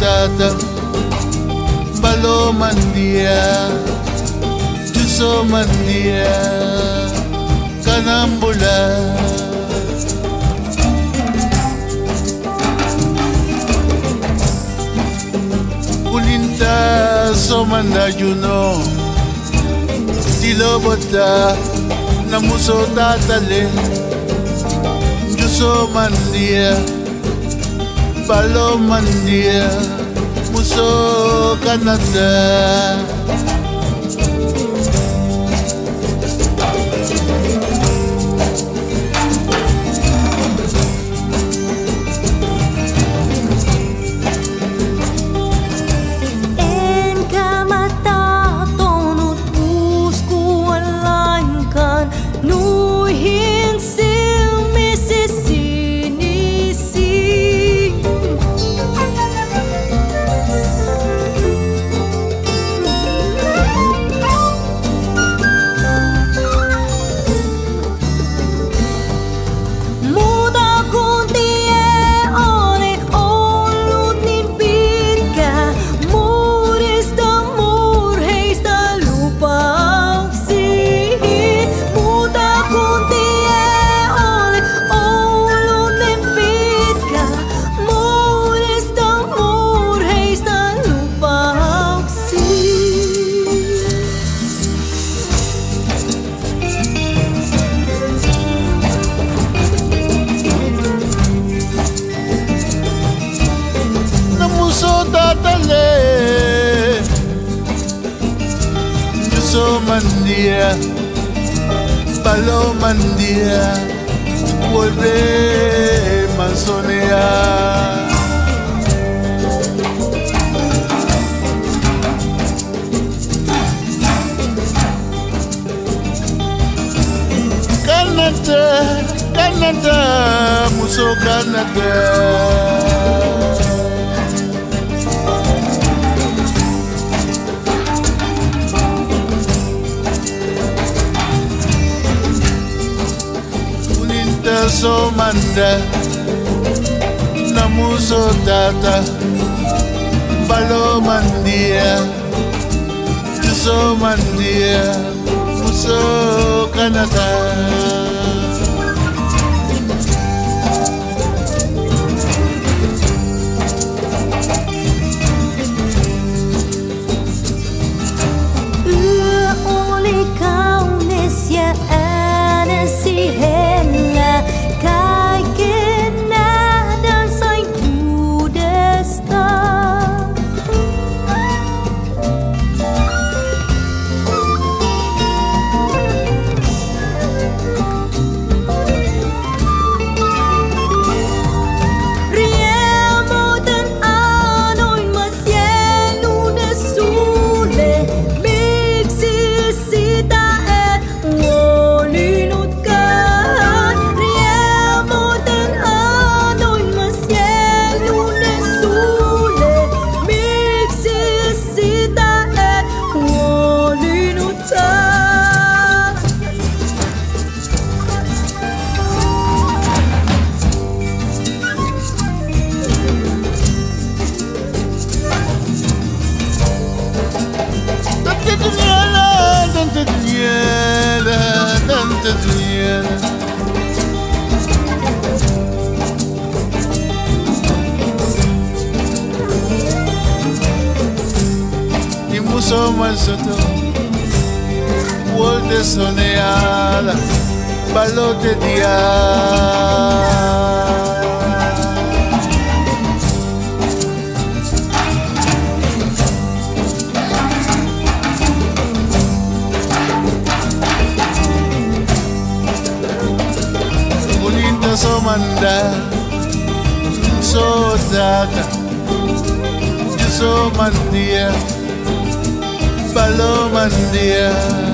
Tata balo mandia juso mandia kanambula ulinta somanda juno dilobota namuso tatale juso mandia Balomandia, muso Canada. En cama ta tonut buscu alancan, nu hinsi. Mandia, Balomandia, volve Manzonea. Canada, Canada, muso Canada. Somanda, namuso tata, balomandia, jusomandia, muso Canada. Muso mansoto, volte soneala, balote dia. somanda, so tata, so mandia, palomandia.